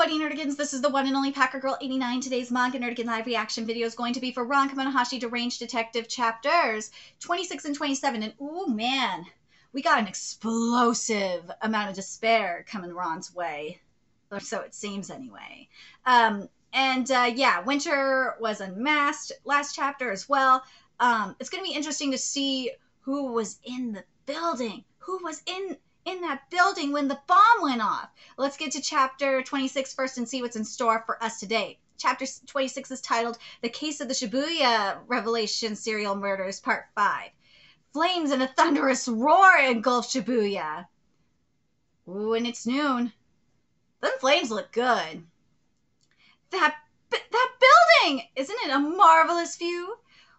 Buddy Nerdigans, this is the one and only Packer Girl 89. Today's manga Nerdigan live reaction video is going to be for Ron Kamonohashi Deranged Detective chapters 26 and 27. And oh man, we got an explosive amount of despair coming Ron's way, or so it seems anyway. Yeah, Winter was unmasked last chapter as well. It's going to be interesting to see who was in the building, who was in that building when the bomb went off. Let's get to chapter 26 first and see what's in store for us today. Chapter 26 is titled The Case of the Shibuya Revelation Serial Murders, Part 5. Flames and a thunderous roar engulf Shibuya. Ooh, and it's noon. Them flames look good. That building! Isn't it a marvelous view?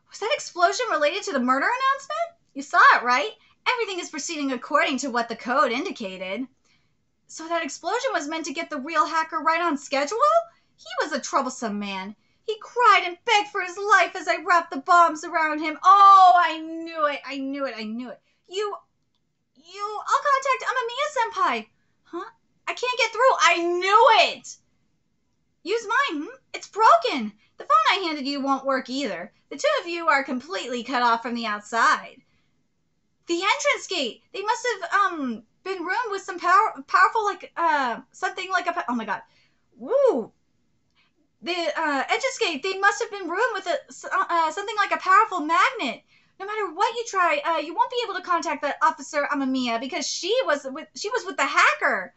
Was that explosion related to the murder announcement? You saw it, right? Everything is proceeding according to what the code indicated. So that explosion was meant to get the real hacker right on schedule? He was a troublesome man. He cried and begged for his life as I wrapped the bombs around him. Oh, I knew it. I knew it. I knew it. You, I'll contact Amamiya-senpai. Huh? I can't get through. I knew it. Use mine. It's broken. The phone I handed you won't work either. The two of you are completely cut off from the outside. The entrance gate. They must have been roomed with some powerful like something like a oh my god. Woo. The entrance gate. They must have been roomed with something like a powerful magnet. No matter what you try, you won't be able to contact the officer Amamiya because she was with the hacker.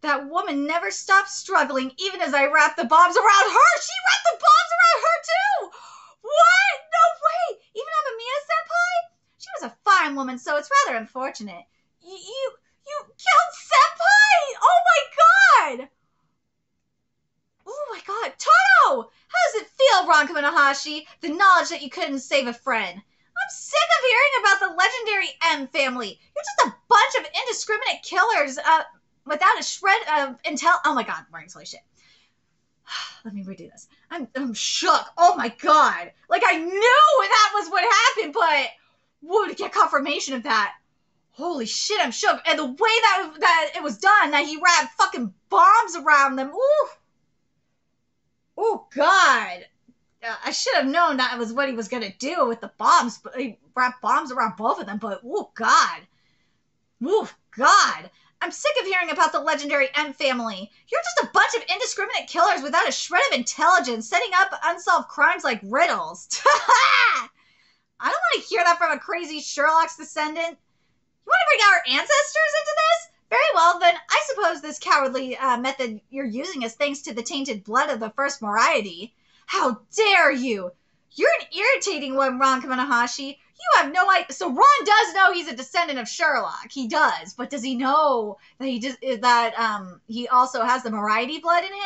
That woman never stopped struggling even as I wrapped the bombs around her. She wrapped the bombs around her too. What? No way. Even Amamiya-senpai? She was a fine woman, so it's rather unfortunate. You killed senpai! Oh my god! Oh my god. Toto! How does it feel, Ron Kamonohashi? The knowledge that you couldn't save a friend. I'm sick of hearing about the legendary M family. You're just a bunch of indiscriminate killers without a shred of intel. Oh my god, Martin's holy shit. Let me redo this. I'm shook. Oh my god. Like, I knew that was what happened, but... Whoa, to get confirmation of that. Holy shit, I'm shook. And the way that it was done, that he wrapped fucking bombs around them. Ooh. Oh, God. I should have known that was what he was going to do with the bombs. But he wrapped bombs around both of them, but oh, God. Oh, God. I'm sick of hearing about the legendary M family. You're just a bunch of indiscriminate killers without a shred of intelligence, setting up unsolved crimes like riddles. Ha-ha! I don't want to hear that from a crazy Sherlock's descendant. You want to bring our ancestors into this? Very well, then I suppose this cowardly method you're using is thanks to the tainted blood of the first Moriarty. How dare you! You're an irritating one, Ron Kamonohashi. You have no idea. So Ron does know he's a descendant of Sherlock. He does. But does he know that he also has the Moriarty blood in him?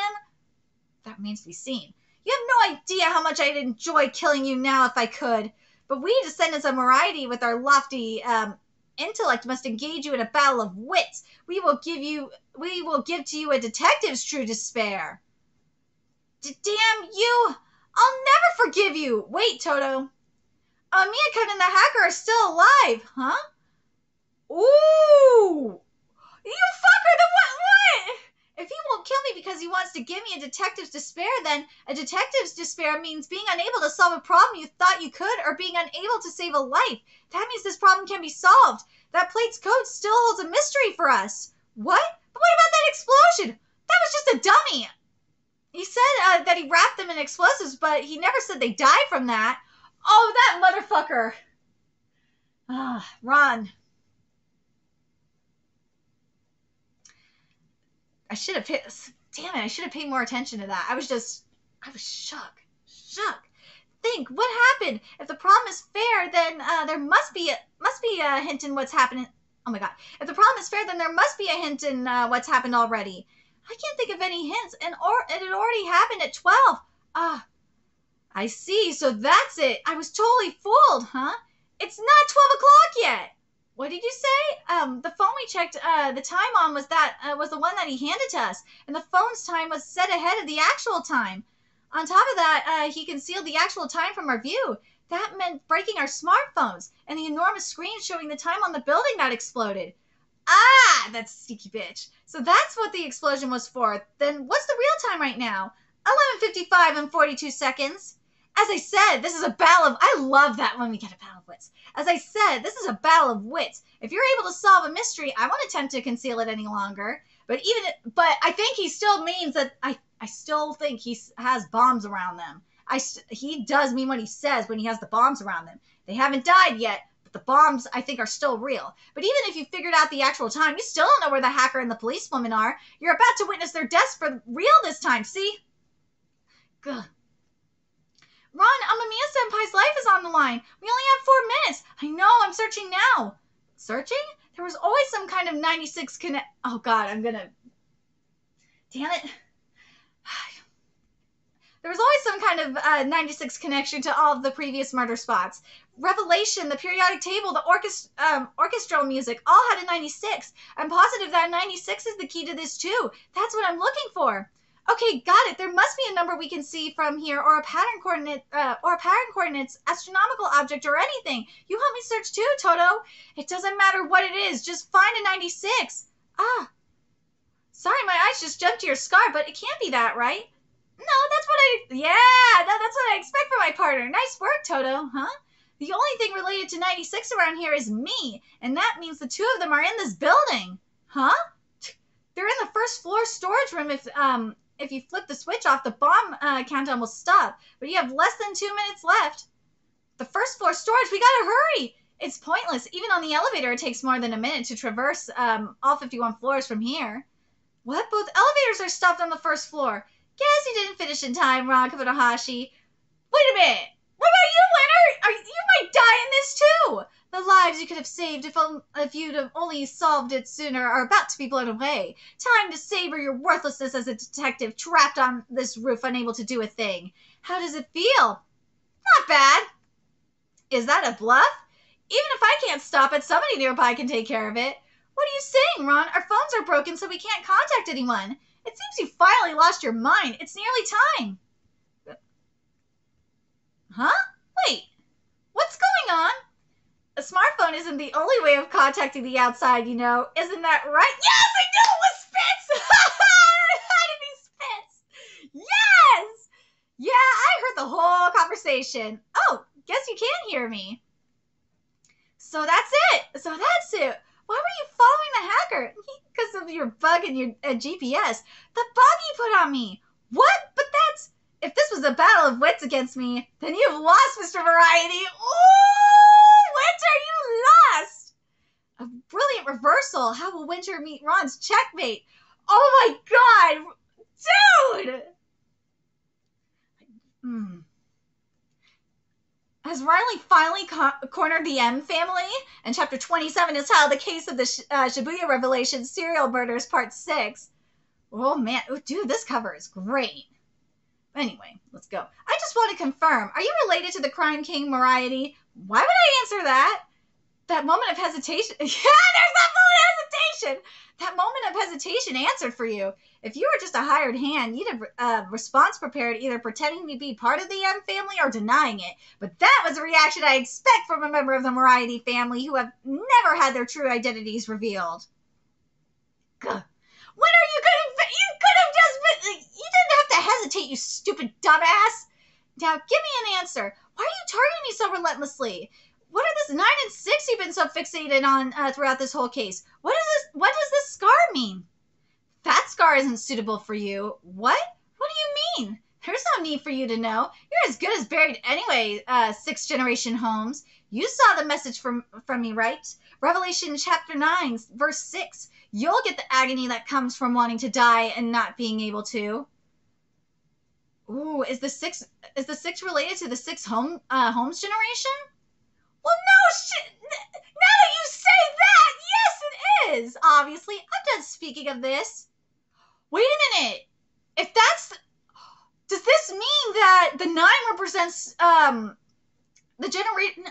That remains to be seen. You have no idea how much I'd enjoy killing you now if I could. But we, descendants of Moriarty, with our lofty intellect, must engage you in a battle of wits. We will give to you a detective's true despair. Damn you! I'll never forgive you. Wait, Toto. Amika and the hacker are still alive, huh? Ooh! You fucker! The what? If he won't kill me because he wants to give me a detective's despair, then a detective's despair means being unable to solve a problem you thought you could or being unable to save a life. That means this problem can be solved. That plate's code still holds a mystery for us. What? But what about that explosion? That was just a dummy. He said that he wrapped them in explosives, but he never said they died from that. Oh, that motherfucker. Ron. I should have paid, damn it, I should have paid more attention to that. I was shook. Think, what happened? If the problem is fair, then there must be a hint in what's happening. Oh my god. If the problem is fair, then there must be a hint in what's happened already. I can't think of any hints, and it already happened at 12. I see, so that's it. I was totally fooled, huh? It's not 12 o'clock yet. What did you say? The phone we checked the time on was the one that he handed to us, and the phone's time was set ahead of the actual time. On top of that, he concealed the actual time from our view. That meant breaking our smartphones and the enormous screen showing the time on the building that exploded. Ah, that's a sneaky bitch. So that's what the explosion was for. Then what's the real time right now? 11:55 and 42 seconds. As I said, this is a battle of... I love that when we get a battle of wits. As I said, this is a battle of wits. If you're able to solve a mystery, I won't attempt to conceal it any longer. But I think he still means that... I still think he has bombs around them. He does mean what he says when he has the bombs around them. They haven't died yet, but the bombs, I think, are still real. But even if you figured out the actual time, you still don't know where the hacker and the policewoman are. You're about to witness their deaths for real this time, see? Good. Ron, Amamiya-senpai's life is on the line. We only have 4 minutes. I know, I'm searching now. Searching? There was always some kind of 96 Oh, God, I'm gonna... Damn it. There was always some kind of 96 connection to all of the previous murder spots. Revelation, the periodic table, the orchestral music, all had a 96. I'm positive that 96 is the key to this, too. That's what I'm looking for. Okay, got it. There must be a number we can see from here, or a pattern coordinate, astronomical object, or anything. You help me search too, Toto. It doesn't matter what it is. Just find a 96. Ah, sorry, my eyes just jumped to your scar, but it can't be that, right? No, that's what that's what I expect from my partner. Nice work, Toto, huh? The only thing related to 96 around here is me, and that means the two of them are in this building, huh? They're in the first floor storage room If you flip the switch off, the bomb countdown will stop. But you have less than 2 minutes left. The first floor storage, we gotta hurry. It's pointless. Even on the elevator, it takes more than a minute to traverse all 51 floors from here. What? Both elevators are stuffed on the first floor. Guess you didn't finish in time, Ron Kamonohashi. Wait a minute. What about you, Winter? You might die in this, too. The lives you could have saved if you'd have only solved it sooner are about to be blown away. Time to savor your worthlessness as a detective trapped on this roof, unable to do a thing. How does it feel? Not bad. Is that a bluff? Even if I can't stop it, somebody nearby can take care of it. What are you saying, Ron? Our phones are broken, so we can't contact anyone. It seems you finally lost your mind. It's nearly time. Huh? Wait. What's going on? A smartphone isn't the only way of contacting the outside, you know. Isn't that right? Yes, I knew it was Spitz! How did he Spitz? Yes! Yeah, I heard the whole conversation. Oh, guess you can hear me. So that's it. Why were you following the hacker? Because of your bug and your GPS. The bug you put on me. What? But that's... If this was a battle of wits against me, then you've lost, Mr. Variety. Ooh, Winter, you lost! A brilliant reversal. How will Winter meet Ron's checkmate? Oh my god! Dude! Has Riley finally cornered the M family? And Chapter 27 is how the case of the Shibuya Revelation Serial Murders, Part 6. Oh man, oh, dude, this cover is great. Anyway, let's go. I just want to confirm. Are you related to the crime king, Moriarty? Why would I answer that? That moment of hesitation. Yeah, there's that moment of hesitation. That moment of hesitation answered for you. If you were just a hired hand, you'd have a response prepared, either pretending to be part of the M family or denying it. But that was a reaction I expect from a member of the Moriarty family who have never had their true identities revealed. Gah. When are you going to... You could have just been... You didn't have to hesitate, you stupid dumbass. Now, give me an answer. Why are you targeting me so relentlessly? What are this 9 and 6 you've been so fixated on throughout this whole case? What does this scar mean? That scar isn't suitable for you. What? What do you mean? There's no need for you to know. You're as good as buried anyway, 6th generation Holmes. You saw the message from me, right? Revelation chapter 9, verse 6. You'll get the agony that comes from wanting to die and not being able to. Ooh, is the six related to the 6th Holmes generation? Well, no shit. Now that you say that, yes, it is. Obviously, I'm done speaking of this. Wait a minute. If that's, does this mean that the 9 represents the generation?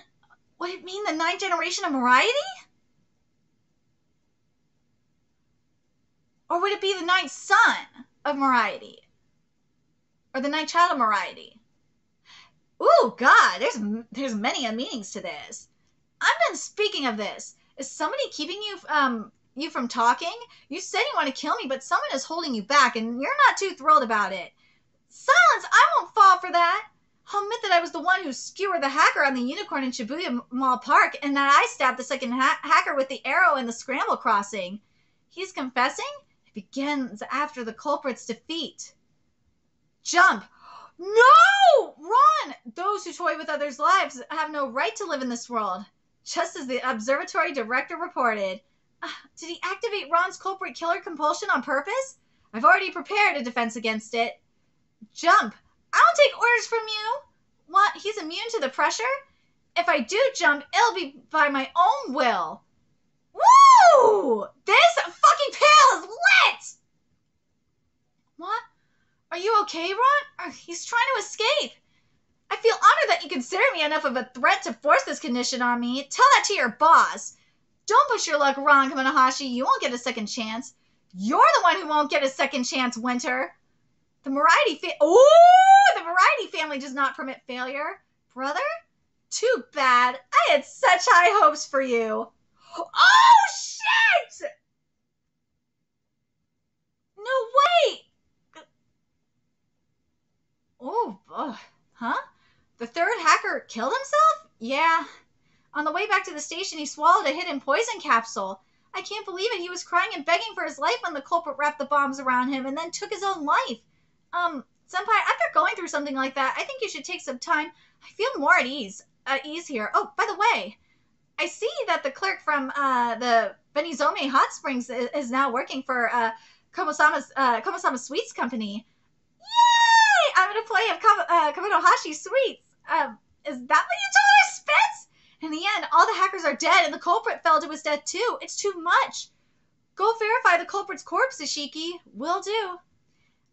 Would it mean the 9th generation of Moriarty? Or would it be the 9th son of Moriarty? Or the 9th child of Moriarty? Ooh, God, there's many meanings to this. I'm done speaking of this. Is somebody keeping you you from talking. You said you want to kill me, but someone is holding you back, and you're not too thrilled about it. Silence! I won't fall for that. I'll admit that I was the one who skewered the hacker on the unicorn in Shibuya Mall Park, and that I stabbed the second hacker with the arrow in the scramble crossing. He's confessing? It begins after the culprit's defeat. Jump! No! Ron! Those who toy with others' lives have no right to live in this world. Just as the observatory director reported. Did he activate Ron's culprit killer compulsion on purpose? I've already prepared a defense against it. Jump! I don't take orders from you. What? He's immune to the pressure? If I do jump, it'll be by my own will. Woo! This fucking pail is lit! What? Are you okay, Ron? He's trying to escape. I feel honored that you consider me enough of a threat to force this condition on me. Tell that to your boss. Don't push your luck, Ron Kamonohashi. You won't get a second chance. You're the one who won't get a second chance, Winter. The Moriarty family does not permit failure. Brother? Too bad. I had such high hopes for you. Oh, shit! No way! Oh, huh? The third hacker killed himself? Yeah. On the way back to the station, he swallowed a hidden poison capsule. I can't believe it. He was crying and begging for his life when the culprit wrapped the bombs around him and then took his own life. Senpai, after going through something like that, I think you should take some time. I feel more at ease here. Oh, by the way, I see that the clerk from the Benizome Hot Springs is now working for Komosama Sweets Company. Yay! I'm going to play of Kamonohashi Sweets. Is that what you told her, Spitz? In the end, all the hackers are dead, and the culprit fell to his death, too. It's too much. Go verify the culprit's corpse, Ishiki. Will do.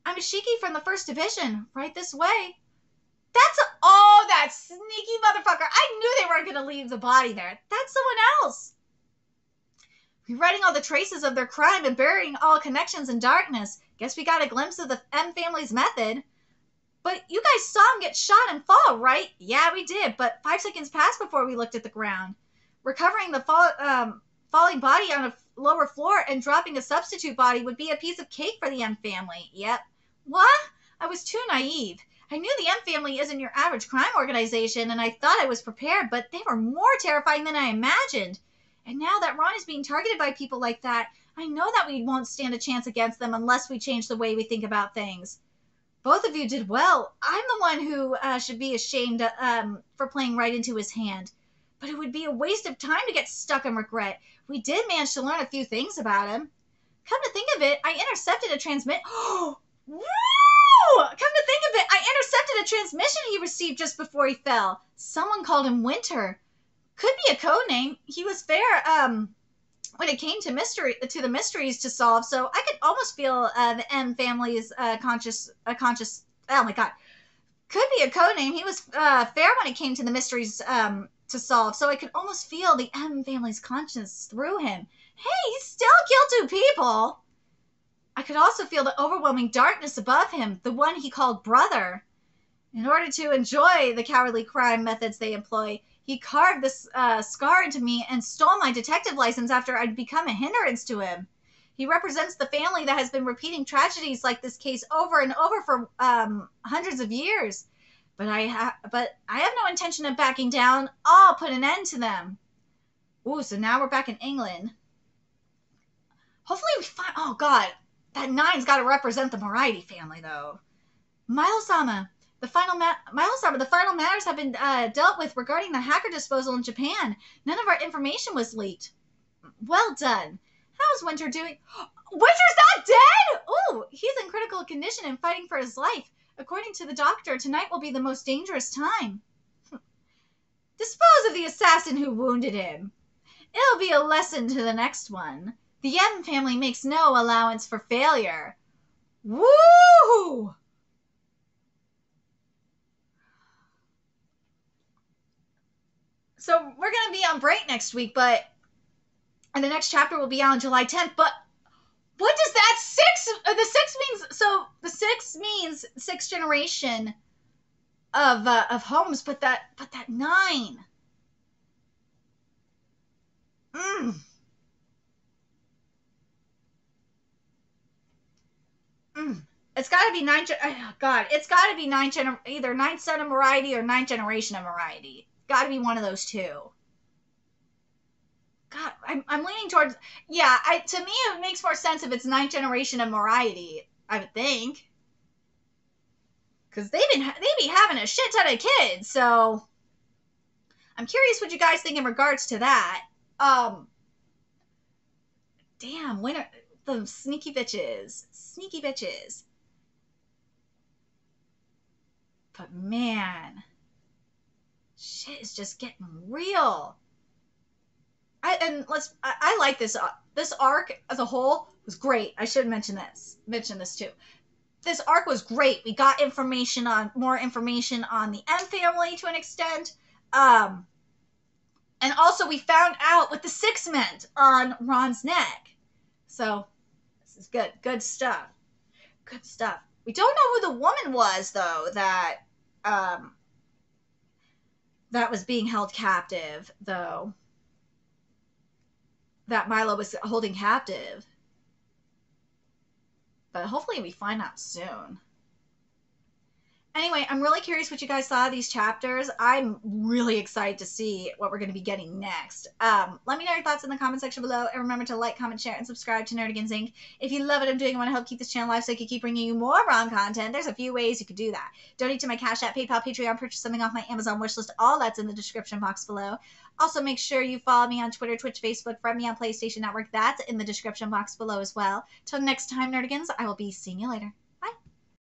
I'm Ishiki from the 1st Division. Right this way. That's... Oh, that sneaky motherfucker. I knew they weren't going to leave the body there. That's someone else. Rewriting all the traces of their crime and burying all connections in darkness. Guess we got a glimpse of the M family's method. But you guys saw him get shot and fall, right? Yeah, we did, but 5 seconds passed before we looked at the ground. Recovering the falling body on a lower floor and dropping a substitute body would be a piece of cake for the M family. Yep. What? I was too naive. I knew the M family isn't your average crime organization, and I thought I was prepared, but they were more terrifying than I imagined. And now that Ron is being targeted by people like that, I know that we won't stand a chance against them unless we change the way we think about things. Both of you did well. I'm the one who should be ashamed for playing right into his hand. But it would be a waste of time to get stuck in regret. We did manage to learn a few things about him. Come to think of it, I intercepted a transmission he received just before he fell. Someone called him Winter. Could be a code name. He was fair when it came to the mysteries to solve, so I could almost feel the M family's conscious. Oh my god, could be a code name. He was fair when it came to the mysteries to solve, so I could almost feel the M family's conscience through him. Hey, he still killed 2 people. I could also feel the overwhelming darkness above him, the one he called brother. In order to enjoy the cowardly crime methods they employ, he carved this scar into me and stole my detective license after I'd become a hindrance to him. He represents the family that has been repeating tragedies like this case over and over for hundreds of years. But I have no intention of backing down. I'll put an end to them. Ooh, so now we're back in England. Hopefully we find... Oh, God. That 9's got to represent the Moriarty family, though. Milo-sama, the final matters have been dealt with regarding the hacker disposal in Japan. None of our information was leaked. Well done. How's Winter doing? Winter's not dead? Oh, he's in critical condition and fighting for his life. According to the doctor, tonight will be the most dangerous time. Dispose of the assassin who wounded him. It'll be a lesson to the next one. The M family makes no allowance for failure. Woo! So we're going to be on break next week, and the next chapter will be on July 10th, but what does that 6, the 6 means, so the 6 means 6th generation of Holmes, but that 9. It's got to be either ninth son of Moriarty or ninth generation of Moriarty. Got to be one of those two. God, I'm leaning towards, yeah, to me it makes more sense if it's ninth generation of Moriarty, I would think. Because they be having a shit ton of kids, so I'm curious what you guys think in regards to that. Damn, Winter, the sneaky bitches. Sneaky bitches. But man, shit is just getting real. I like this. This arc as a whole was great. I should mention this. Mention this too. This arc was great. We got information on the M family to an extent, and also we found out with the Sixment on Ron's neck. So this is good. Good stuff. Good stuff. We don't know who the woman was though that that was being held captive though. That Milo was holding captive. But hopefully we find out soon. Anyway, I'm really curious what you guys saw of these chapters. I'm really excited to see what we're going to be getting next. Let me know your thoughts in the comment section below. And remember to like, comment, share, and subscribe to Nerdigans Inc. If you love what I'm doing and want to help keep this channel alive so I can keep bringing you more ROM content, there's a few ways you could do that. Donate to my Cash App, PayPal, Patreon, purchase something off my Amazon wishlist. All that's in the description box below. Also, make sure you follow me on Twitter, Twitch, Facebook, friend me on PlayStation Network. That's in the description box below as well. Till next time, Nerdigans, I will be seeing you later.